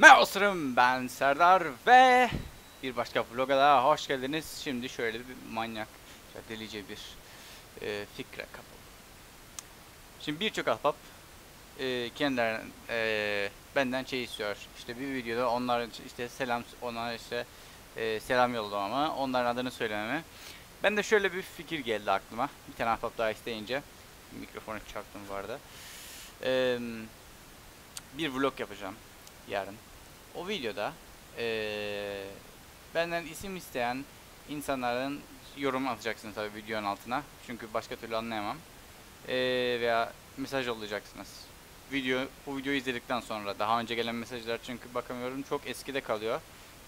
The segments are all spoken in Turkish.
Merhaba dostlarım, ben Serdar ve bir başka vloga daha hoş geldiniz. Şimdi şöyle bir manyak, delice bir fikre kapalım. Şimdi birçok ahbap kendilerine benden şey istiyor. İşte bir videoda onlar işte selam, ona işte selam yollamamı, onların adını söylememi. Ben de şöyle bir fikir geldi aklıma. Bir tane ahbap daha isteyince mikrofonu çarptım bu arada. Bir vlog yapacağım yarın. O videoda benden isim isteyen insanların yorum atacaksınız tabii videonun altına. Çünkü başka türlü anlayamam. Veya mesaj yollayacaksınız. Bu videoyu izledikten sonra daha önce gelen mesajlar, çünkü bakamıyorum, çok eskide kalıyor.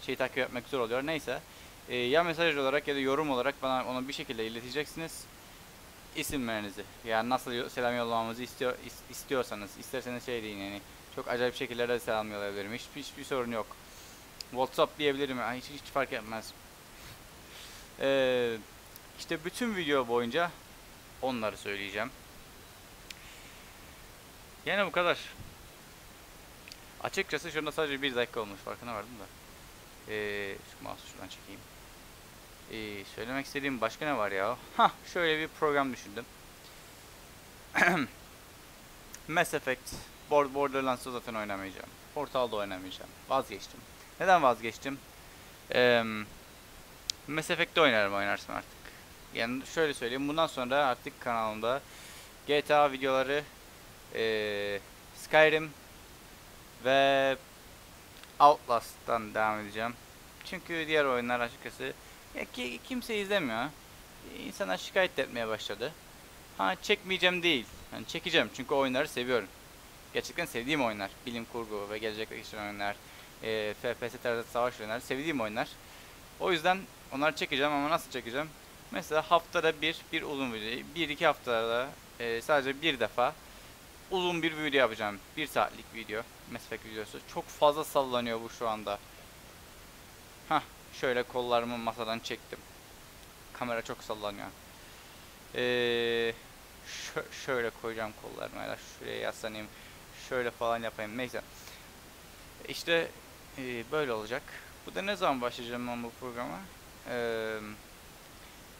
Şeyi takip etmek zor oluyor. Neyse. Ya mesaj olarak ya da yorum olarak bana onu bir şekilde ileteceksiniz. İsimlerinizi. Yani nasıl selam yollamamızı isterseniz şey deyin yani. Çok acayip şekillerde selam yollayabilirim. Hiçbir sorun yok. WhatsApp diyebilirim. Yani hiç fark etmez. İşte bütün video boyunca onları söyleyeceğim. Yani bu kadar. Açıkçası şurada sadece bir dakika olmuş. Farkına vardım da. Şu mouse'u şuradan çekeyim. Söylemek istediğim başka ne var ya? Şöyle bir program düşündüm. Mass Effect. Borderlands'ı zaten oynamayacağım. Portal'da oynamayacağım. Vazgeçtim. Neden vazgeçtim? Mass Effect'te oynarsın artık. Yani şöyle söyleyeyim. Bundan sonra artık kanalımda GTA videoları, Skyrim ve Outlast'tan devam edeceğim. Çünkü diğer oyunlar açıkçası ya kimse izlemiyor. İnsanlar şikayet etmeye başladı. Çekmeyeceğim değil. Yani çekeceğim çünkü oyunları seviyorum. Gerçekten sevdiğim oyunlar. Bilim kurgu ve gelecekte geçen oyunlar. FPS tarzı savaş oyunları. Sevdiğim oyunlar. O yüzden onları çekeceğim ama nasıl çekeceğim? Mesela haftada bir uzun video. 1-2 haftada sadece bir defa uzun bir video yapacağım. 1 saatlik video. Mass Effect videosu. Çok fazla sallanıyor bu şu anda. Şöyle kollarımı masadan çektim. Kamera çok sallanıyor. Şöyle koyacağım kollarımı. Şuraya yaslanayım. Şöyle falan yapayım. Neyse. İşte böyle olacak. Bu da ne zaman başlayacağım ben bu programa?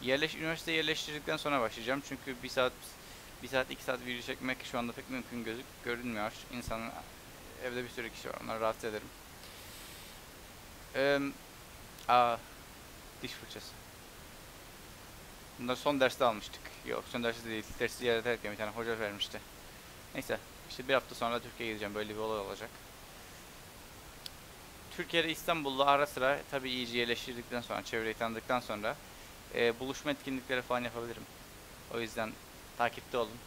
Üniversiteye yerleştirdikten sonra başlayacağım. Çünkü 1 saat 2 saat video çekmek şu anda pek mümkün görünmüyor. İnsanın evde bir sürü kişi var. Onları rahatsız ederim. Diş fırçası. Bunları son derste almıştık. Yok, son derste değil. Dersi yaratırken bir tane hoca vermişti. Neyse. İşte bir hafta sonra Türkiye'ye gideceğim. Böyle bir olay olacak. Türkiye'de, İstanbul'da ara sıra tabii iyice yerleştirdikten sonra, çevreyi tanıdıktan sonra buluşma etkinlikleri falan yapabilirim. O yüzden takipte olun.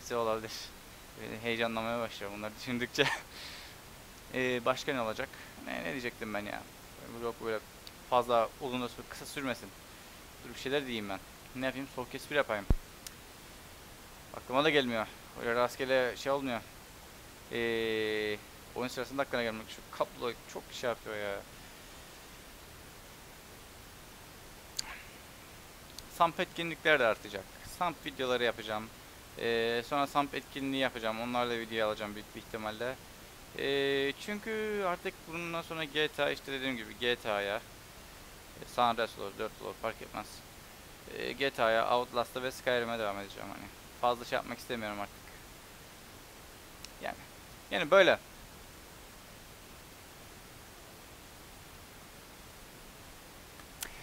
Güzel olabilir. Heyecanlanmaya başlıyorum bunları düşündükçe. Başka ne olacak? Ne diyecektim ben ya? Vlog böyle fazla uzun da kısa sürmesin. Dur bir şeyler diyeyim ben. Ne yapayım? Soğuk espri yapayım. Aklıma da gelmiyor. Öyle rastgele şey olmuyor. Oyun sırasında aklına gelmek. Şu kablo çok şey yapıyor ya. Samp etkinlikler de artacak. Samp videoları yapacağım. Sonra Samp etkinliği yapacağım. Onlarla video alacağım büyük bir ihtimalle. Çünkü artık bundan sonra GTA, işte dediğim gibi GTA'ya, San Andreas olur, 4 olur, fark etmez. GTA'ya, Outlast'a ve Skyrim'e devam edeceğim hani. Fazla şey yapmak istemiyorum artık. Yani böyle.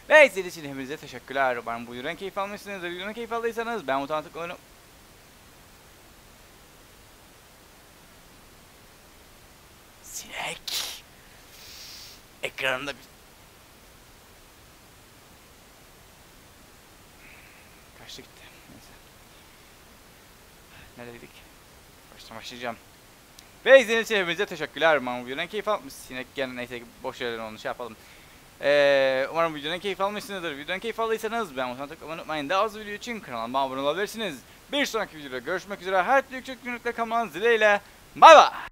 Ve izlediğiniz için hepinize teşekkürler. Umarım bu videodan keyif almışsınızdır. Videodan keyif aldıysanız ben otantik oyunu... Sinek. Ekranımda bir... Kaçtı gitti. Neyse. Neredeydik? Başlayacağım. Ve izlediğiniz için hepinize teşekkürler. Umarım bu videodan keyif almışsınız. Sinek gene, neyse, boş yerden onu şey yapalım. Umarım videodan keyif almışsınızdır. Videodan keyif aldıysanız ben butona tıklamayı unutmayın. Daha az video için kanalıma abone olabilirsiniz. Bir sonraki videoda görüşmek üzere. Her türlü küçük günlükle kalmanız dileğiyle. Bay bay.